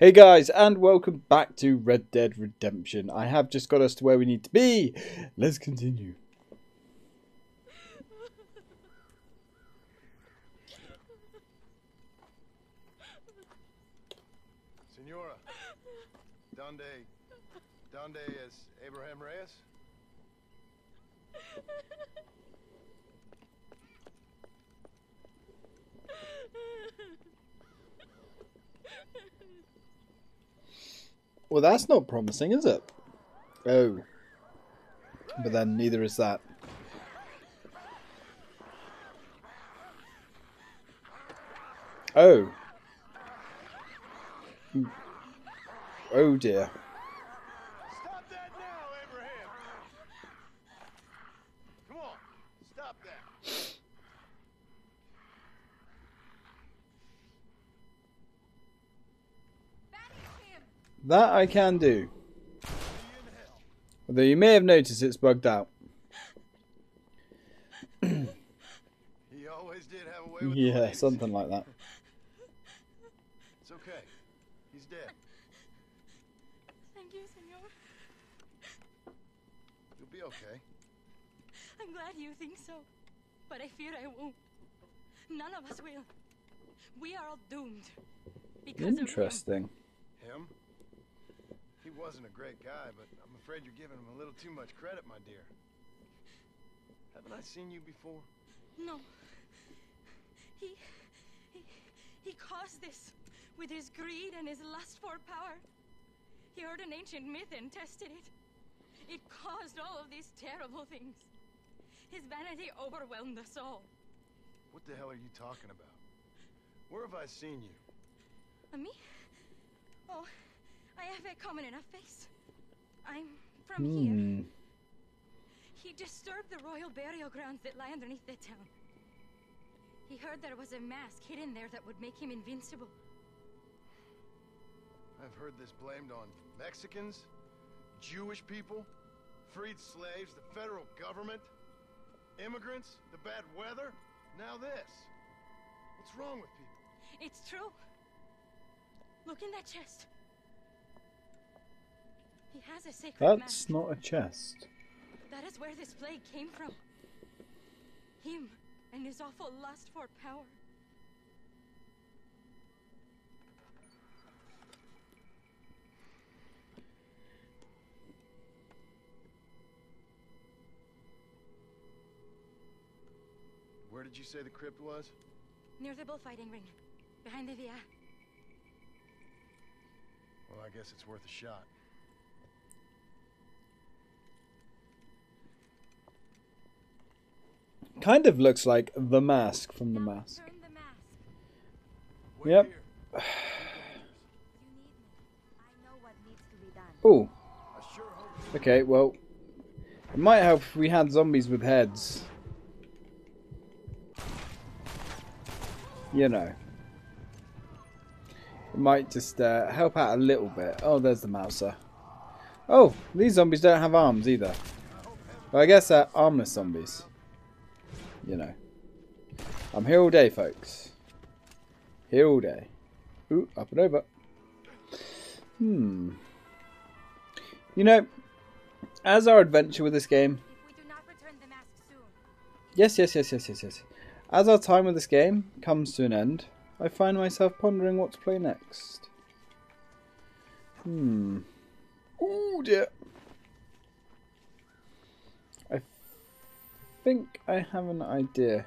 Hey guys, and welcome back to Red Dead Redemption. I have just got us to where we need to be. Let's continue. Senora, Donde is Abraham Reyes? Well, that's not promising, is it? Oh. But then neither is that. Oh. Oh dear. Stop that now, Abraham! Come on, stop that. That I can do. Although you may have noticed it's bugged out. He always did have a way with the ladies. Something like that. It's okay. He's dead. Thank you, senor. You'll be okay. I'm glad you think so. But I fear I won't. None of us will. We are all doomed. Because interesting. Of him? He wasn't a great guy, but I'm afraid you're giving him a little too much credit, my dear. Haven't I seen you before? No. He caused this with his greed and his lust for power. He heard an ancient myth and tested it. It caused all of these terrible things. His vanity overwhelmed us all. What the hell are you talking about? Where have I seen you? Me? Oh, I have a common enough face. I'm from here. He disturbed the royal burial grounds that lie underneath the town. He heard there was a mask hidden there that would make him invincible. I've heard this blamed on Mexicans, Jewish people, freed slaves, the federal government, immigrants, the bad weather, now this. What's wrong with people? It's true. Look in that chest. He has a sacred mask. That's not a chest. That is where this plague came from. Him and his awful lust for power. Where did you say the crypt was? Near the bullfighting ring, behind the Via. Well, I guess it's worth a shot. Kind of looks like the mask from The Mask. Yep. Oh. Okay, well, it might help if we had zombies with heads. You know, it might just help out a little bit. Oh, there's the mouser. Oh, these zombies don't have arms either. Well, I guess they're armless zombies. You know, I'm here all day, folks. Here all day. Ooh, up and over. You know, as our adventure with this game. If we do not return the mask soon. Yes. As our time with this game comes to an end, I find myself pondering what to play next. Oh dear. I think I have an idea.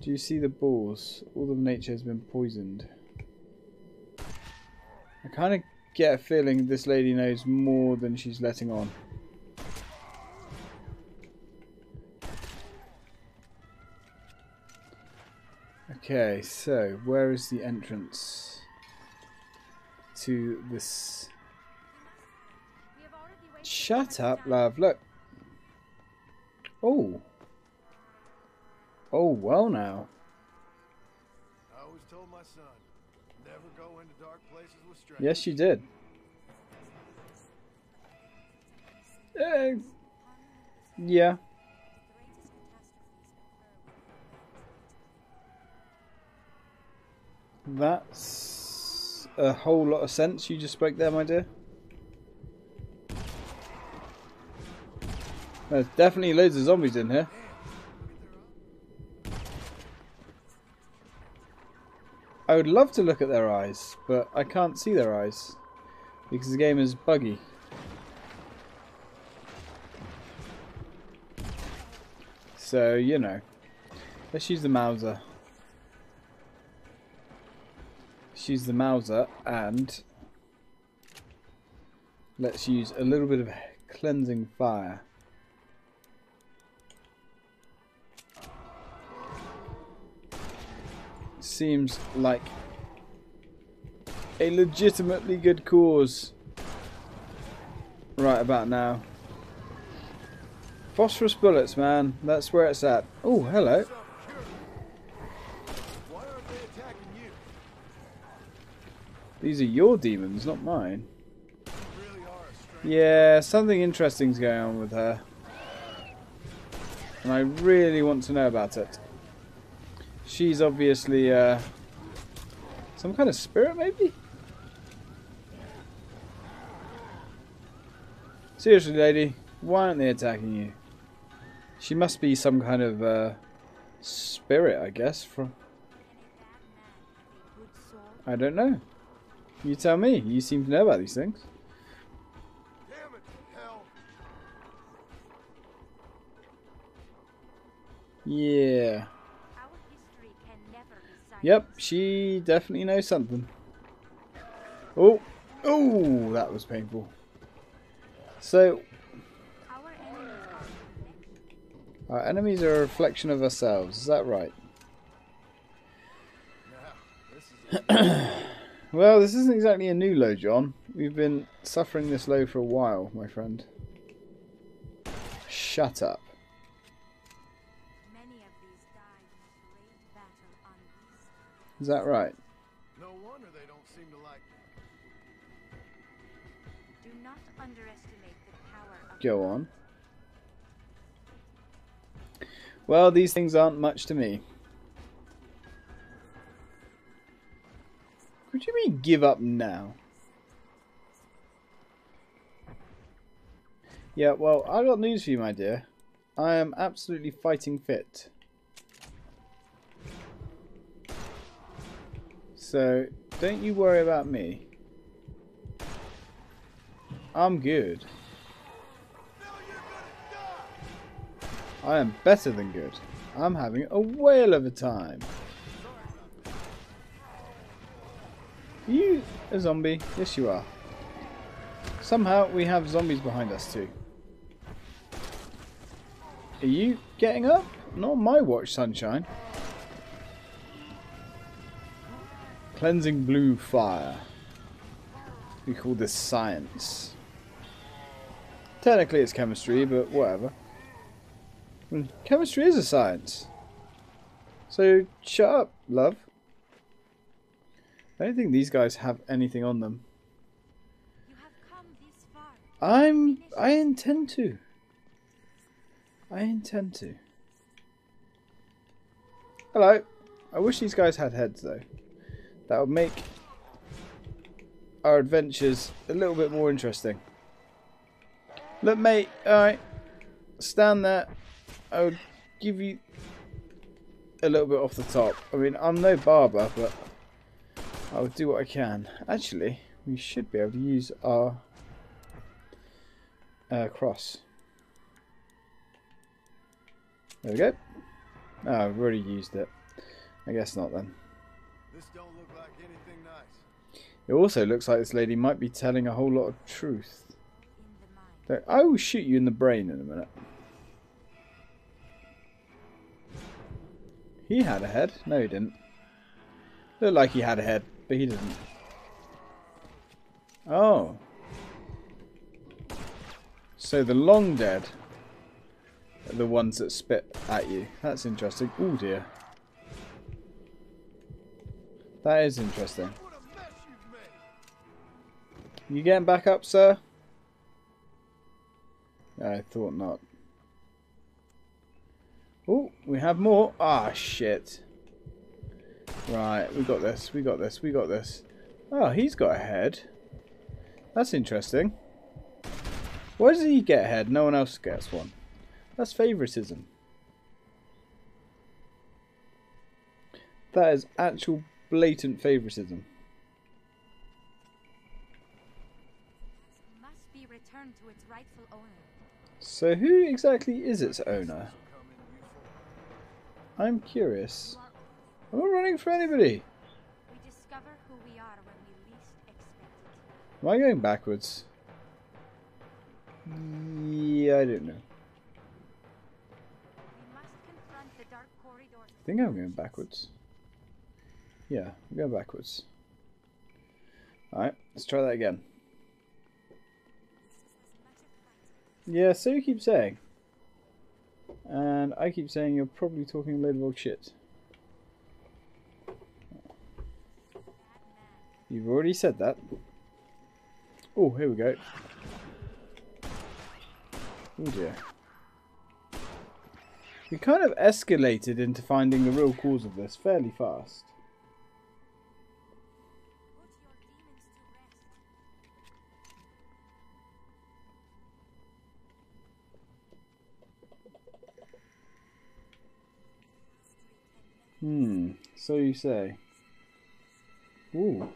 Do you see the balls? All of nature has been poisoned. I kind of get a feeling this lady knows more than she's letting on. Okay, so where is the entrance to this? Shut up, love. Look. Oh. Oh, well now. I always told my son, never go into dark places with strangers. Yes, you did. Yeah. That's a whole lot of sense you just spoke there, my dear. There's definitely loads of zombies in here. I would love to look at their eyes, but I can't see their eyes because the game is buggy. So, you know. Let's use the Mauser. Let's use the Mauser and let's use a little bit of cleansing fire. Seems like a legitimately good cause right about now. Phosphorus bullets, man, that's where it's at. Oh, hello. Why aren't they attacking you? These are your demons, not mine. Really are, yeah, something interesting's going on with her. And I really want to know about it. She's obviously some kind of spirit, maybe? Seriously, lady, why aren't they attacking you? She must be some kind of spirit, I guess. From I don't know. You tell me. You seem to know about these things. Yeah. Yep, she definitely knows something. Oh, oh, that was painful. So, our enemies are a reflection of ourselves. Is that right? Well, this isn't exactly a new low, John. We've been suffering this low for a while, my friend. Shut up. Is that right? No wonder they don't seem to like me. Do not underestimate the power of go on. Well, these things aren't much to me. What do you mean give up now? Yeah, well, I got news for you, my dear. I am absolutely fighting fit. So, don't you worry about me. I'm good. I am better than good. I'm having a whale of a time. Are you a zombie? Yes, you are. Somehow we have zombies behind us too. Are you getting up? Not on my watch, sunshine. Cleansing blue fire. We call this science. Technically it's chemistry, but whatever. And chemistry is a science. So shut up, love. I don't think these guys have anything on them. You have come this far. I intend to. I intend to. Hello. I wish these guys had heads though. That would make our adventures a little bit more interesting. Look, mate, alright. Stand there. I'll give you a little bit off the top. I mean, I'm no barber, but I'll do what I can. Actually, we should be able to use our cross. There we go. Oh, I've already used it. I guess not then. This don't look like anything nice. It also looks like this lady might be telling a whole lot of truth. I will shoot you in the brain in a minute. He had a head. No, he didn't. Looked like he had a head, but he didn't. Oh. So the long dead are the ones that spit at you. That's interesting. Oh dear. That is interesting. You getting back up, sir? I thought not. Oh, we have more. Ah, shit. Right, we got this, we got this, we got this. Oh, he's got a head. That's interesting. Why does he get a head? No one else gets one. That's favouritism. That is actual blatant favouritism. This must be returned to its rightful owner. So who exactly is its owner? I'm curious. I'm not running for anybody. We discover who we are when we least expect it. Am I going backwards? Yeah, I don't know. We must confront the dark corridors. I think I'm going backwards. Yeah, I'm going backwards. Alright, let's try that again. Yeah, so you keep saying. And I keep saying you're probably talking a load of old shit. You've already said that. Oh, here we go. Oh dear. We kind of escalated into finding the real cause of this fairly fast. Hmm, so you say. Ooh.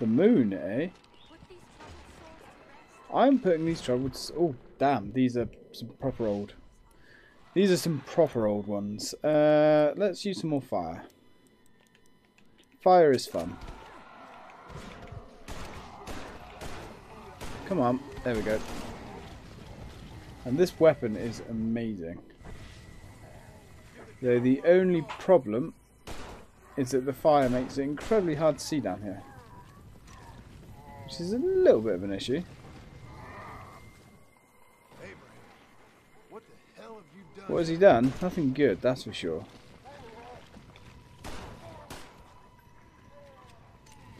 The moon, eh? I'm putting these troubled... Oh, damn, these are some proper old... These are some proper old ones. Let's use some more fire. Fire is fun. Come on, there we go. And this weapon is amazing. Though the only problem is that the fire makes it incredibly hard to see down here. Which is a little bit of an issue. Abraham, what the hell have you done? What has he done? Nothing good, that's for sure.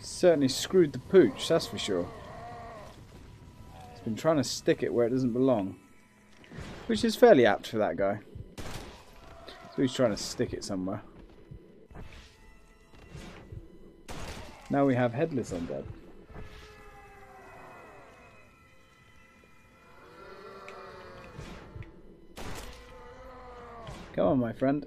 Certainly screwed the pooch, that's for sure. He's been trying to stick it where it doesn't belong. Which is fairly apt for that guy. So he's trying to stick it somewhere. Now we have headless undead. Come on, my friend.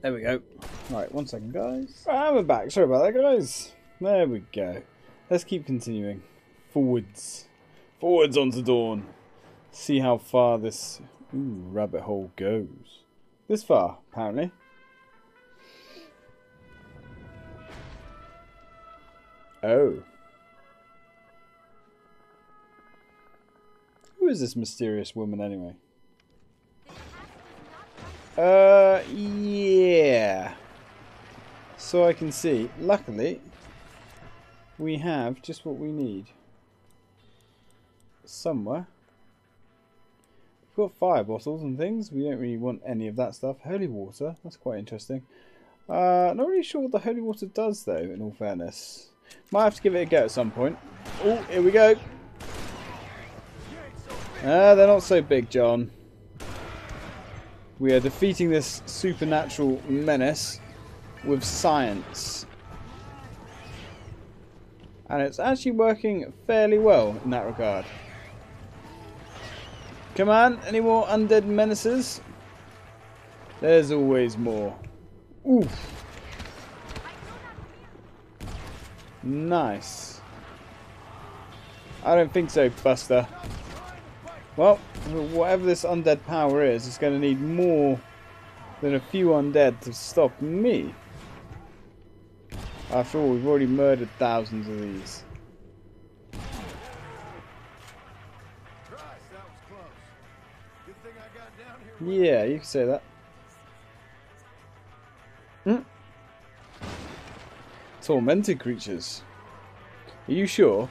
There we go. Right, one second, guys. Ah, we're back. Sorry about that, guys. There we go. Let's keep continuing. Forwards. Forwards onto dawn. See how far this rabbit hole goes. This far, apparently. Oh. Who is this mysterious woman, anyway? Yeah. So I can see. Luckily, we have just what we need. Somewhere. We've got fire bottles and things. We don't really want any of that stuff. Holy water. That's quite interesting. Not really sure what the holy water does, though, in all fairness. Might have to give it a go at some point. Oh, here we go. They're not so big, John. We are defeating this supernatural menace with science. And it's actually working fairly well in that regard. Come on, any more undead menaces? There's always more. Oof. Nice. I don't think so, Buster. Well, whatever this undead power is, it's going to need more than a few undead to stop me. After all, we've already murdered thousands of these. Yeah, you can say that. Mm. Tormented creatures. Are you sure?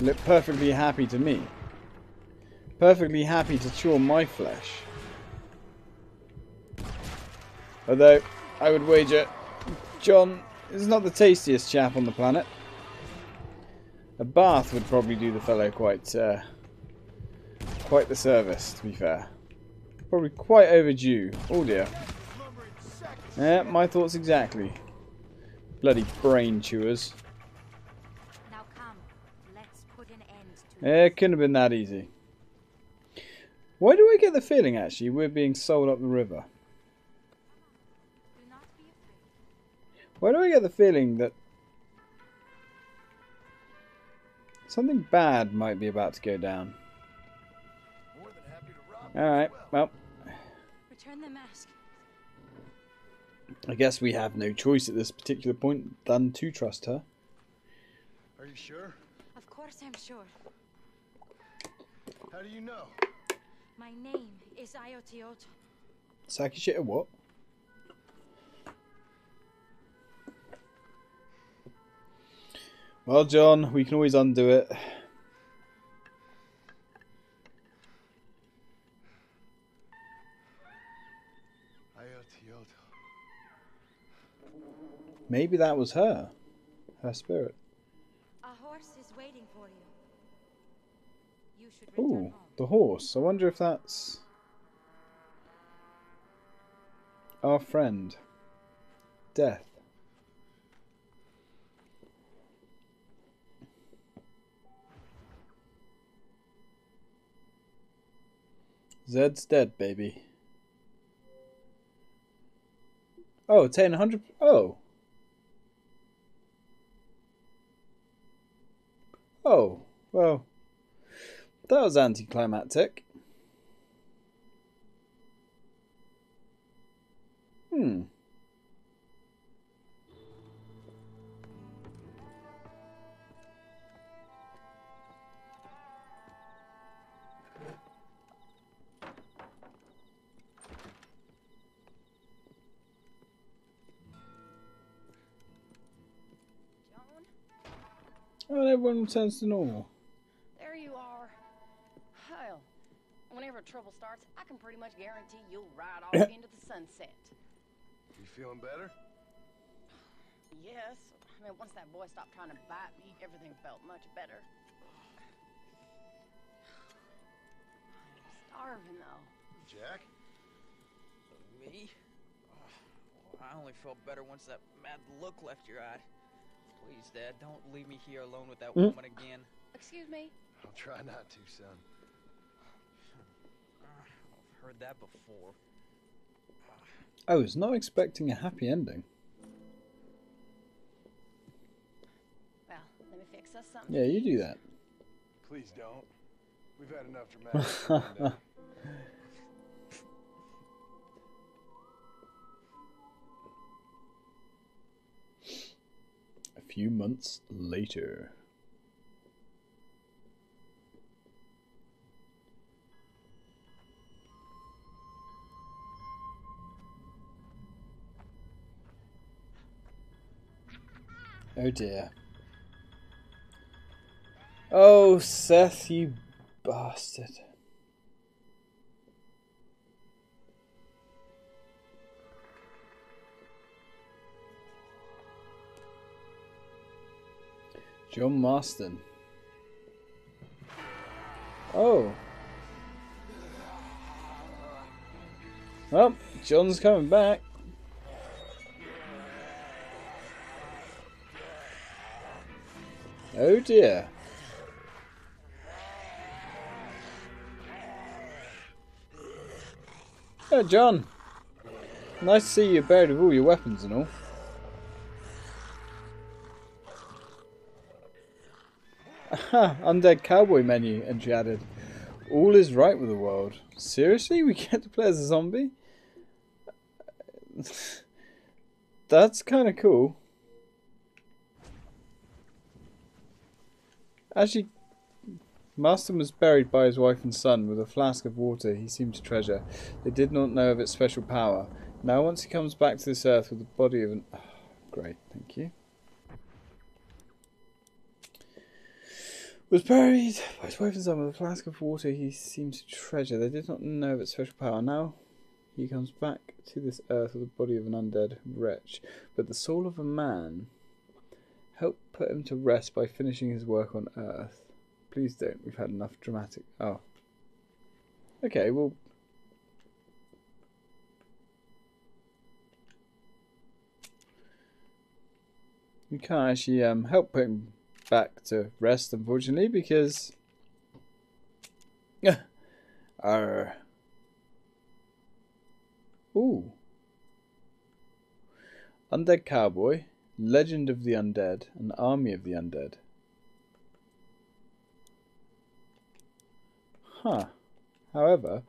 Look perfectly happy to me. Perfectly happy to chew on my flesh. Although, I would wager John is not the tastiest chap on the planet. A bath would probably do the fellow quite the service, to be fair. Probably quite overdue. Oh dear. Yeah, my thoughts exactly. Bloody brain chewers. Now come, let's put an end to it. It couldn't have been that easy. Why do I get the feeling, actually, we're being sold up the river? Why do I get the feeling that something bad might be about to go down? Alright, well. Return the mask. I guess we have no choice at this particular point than to trust her. Are you sure? Of course I'm sure. How do you know? My name is Aiotio. Sakishit or what? Well, John, we can always undo it. Maybe that was her. Her spirit. A horse is waiting for you. You should return. Ooh, the horse. I wonder if that's our friend. Death. Zed's dead, baby. Oh, 10, 100. Oh. Oh, well, that was anticlimactic. And everyone returns to normal. There you are. Hell, whenever trouble starts, I can pretty much guarantee you'll ride off into the sunset. You feeling better? Yes. I mean, once that boy stopped trying to bite me, everything felt much better. I'm starving, though. Jack? Me? Oh, I only felt better once that mad look left your eye. Please, Dad, don't leave me here alone with that woman again. Excuse me? I'll try not to, son. I've heard that before. I was not expecting a happy ending. Well, let me fix us something. Yeah, you do that. Please don't. We've had enough dramatic. Few months later. Oh dear. Oh, Seth, you bastard. John Marston. Oh. Well, John's coming back. Oh dear. Oh, John. Nice to see you buried with all your weapons and all. Undead cowboy menu entry added. All is right with the world. Seriously? We get to play as a zombie? That's kind of cool. Actually, Marston was buried by his wife and son with a flask of water he seemed to treasure. They did not know of its special power. Now once he comes back to this earth with the body of an... Oh, great, thank you. Was buried by his wife and son with a flask of water he seemed to treasure. They did not know of its special power. Now he comes back to this earth with the body of an undead wretch. But the soul of a man helped put him to rest by finishing his work on earth. Please don't. We've had enough dramatic... Oh. Okay, well... You can't actually help put him back to rest, unfortunately, because our Undead Cowboy, Legend of the Undead, and Army of the Undead. Huh. However,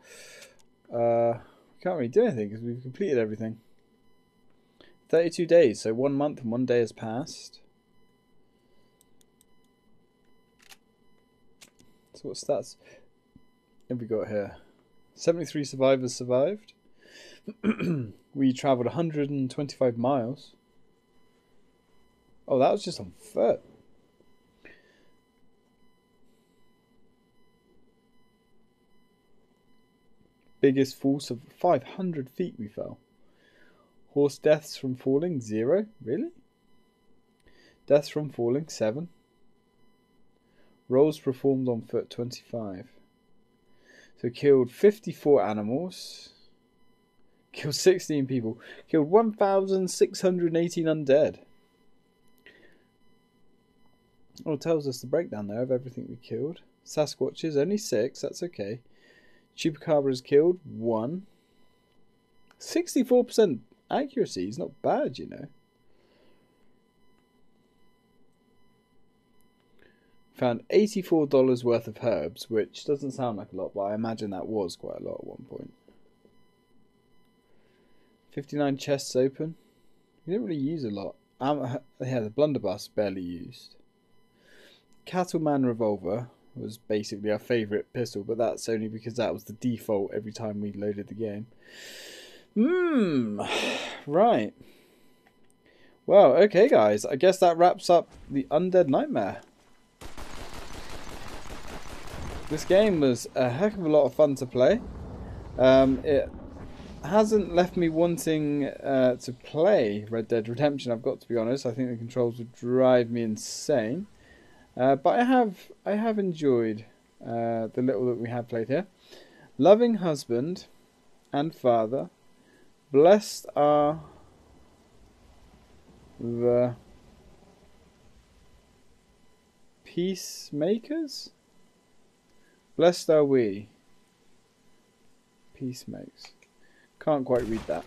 we can't really do anything because we've completed everything. 32 days, so 1 month and 1 day has passed. So what stats have we got here? 73 survivors survived. We travelled 125 miles. Oh, that was just on foot. Biggest fall, so 500 feet we fell. Horse deaths from falling, 0. Really? Deaths from falling, 7. Rolls performed on foot, 25. So killed 54 animals. Killed 16 people. Killed 1,618 undead. Oh, it tells us the breakdown there of everything we killed. Sasquatches, only 6. That's okay. Chupacabras killed, 1. 64% accuracy is not bad, you know. Found $84 worth of herbs, which doesn't sound like a lot, but I imagine that was quite a lot at one point. 59 chests open. You don't really use a lot. Yeah, the blunderbuss barely used. Cattleman revolver was basically our favourite pistol, but that's only because that was the default every time we loaded the game. Right. Well, okay guys, I guess that wraps up the Undead Nightmare. This game was a heck of a lot of fun to play. It hasn't left me wanting to play Red Dead Redemption, I've got to be honest. I think the controls would drive me insane. But I have enjoyed the little that we have played here. Loving husband and father, blessed are the peacemakers. Blessed are we, peacemakers. Can't quite read that.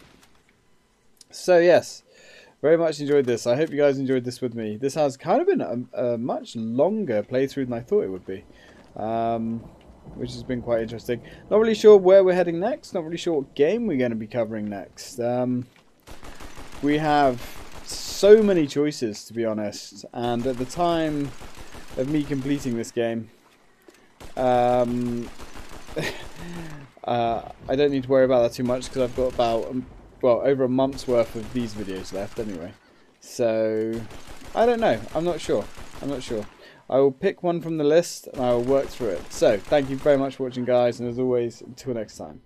So yes. Very much enjoyed this. I hope you guys enjoyed this with me. This has kind of been a much longer playthrough than I thought it would be, which has been quite interesting. Not really sure where we're heading next. Not really sure what game we're going to be covering next. We have so many choices, to be honest. And at the time of me completing this game, I don't need to worry about that too much because I've got about... well, over a month's worth of these videos left anyway. So, I don't know. I'm not sure. I will pick one from the list and I will work through it. So, thank you very much for watching, guys. And as always, until next time.